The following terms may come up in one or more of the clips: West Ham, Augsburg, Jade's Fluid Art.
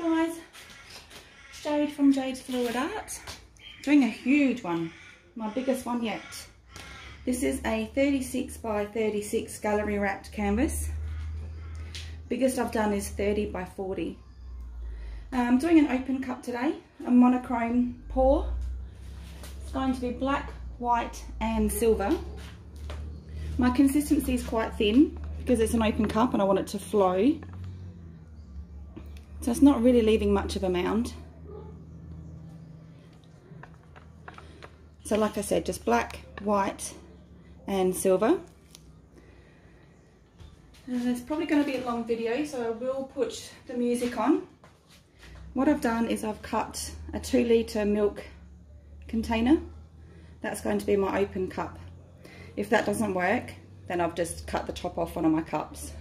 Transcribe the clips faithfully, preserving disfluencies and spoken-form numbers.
guys, Jade from Jade's Fluid Art, doing a huge one, my biggest one yet. This is a thirty-six by thirty-six gallery wrapped canvas. Biggest I've done is thirty by forty. I'm doing an open cup today, a monochrome pour. It's going to be black, white and silver. My consistency is quite thin because it's an open cup and I want it to flow. So it's not really leaving much of a mound. So like I said, just black, white and silver. And it's probably going to be a long video, so I will put the music on. What I've done is I've cut a two litre milk container. That's going to be my open cup. If that doesn't work, then I've just cut the top off one of my cups.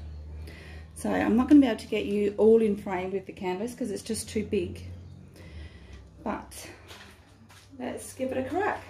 So I'm not going to be able to get you all in frame with the canvas because it's just too big. But let's give it a crack.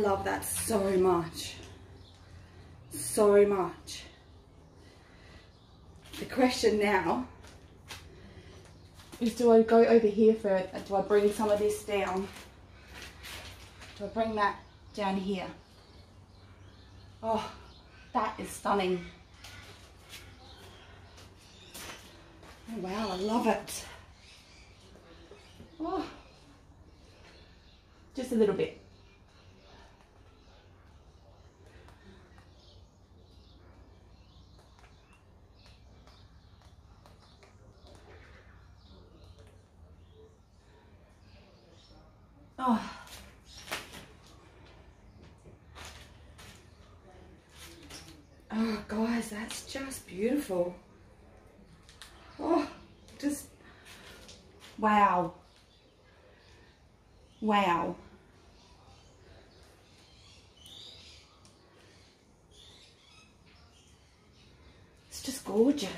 love that so much, so much. The question now is, do I go over here first? Do I bring some of this down? Do I bring that down here? Oh, that is stunning. Oh, wow, I love it. Oh, just a little bit. Oh. Oh, guys, that's just beautiful. Oh, just wow. Wow. It's just gorgeous.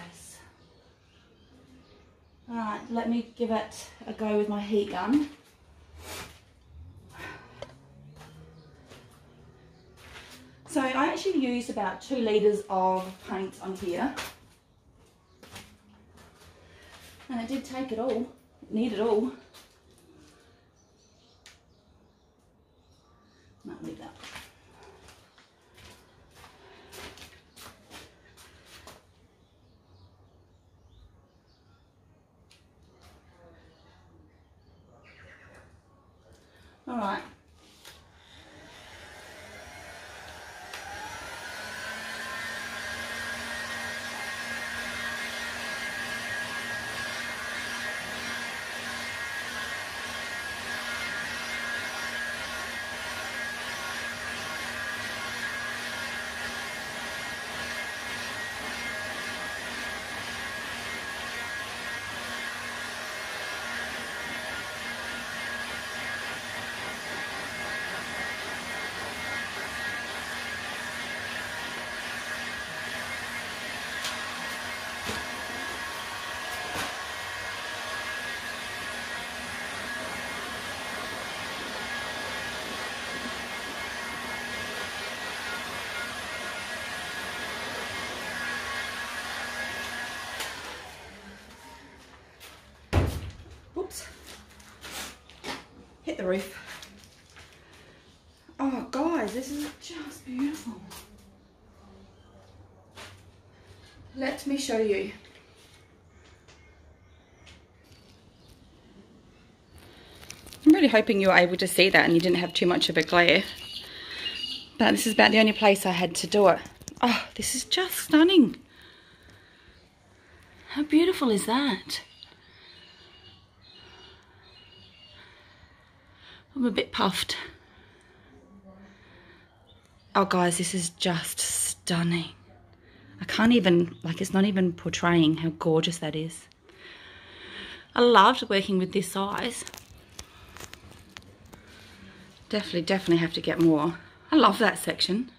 All right, let me give it a go with my heat gun. So I actually used about two litres of paint on here. And it did take it all, it needed all. Might leave that. All right. The roof. Oh guys, this is just beautiful. Let me show you. I'm really hoping you were able to see that and you didn't have too much of a glare, but this is about the only place I had to do it. Oh, this is just stunning. How beautiful is that? I'm a bit puffed. Oh guys, this is just stunning. I can't even, like, it's not even portraying how gorgeous that is. I loved working with this size. Definitely, definitely have to get more. I love that section.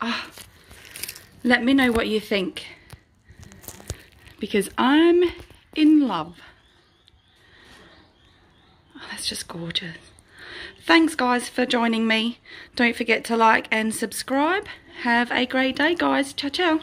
Ah, oh, let me know what you think, because I'm in love. That's just gorgeous. Thanks guys for joining me. Don't forget to like and subscribe. Have a great day guys. Ciao ciao.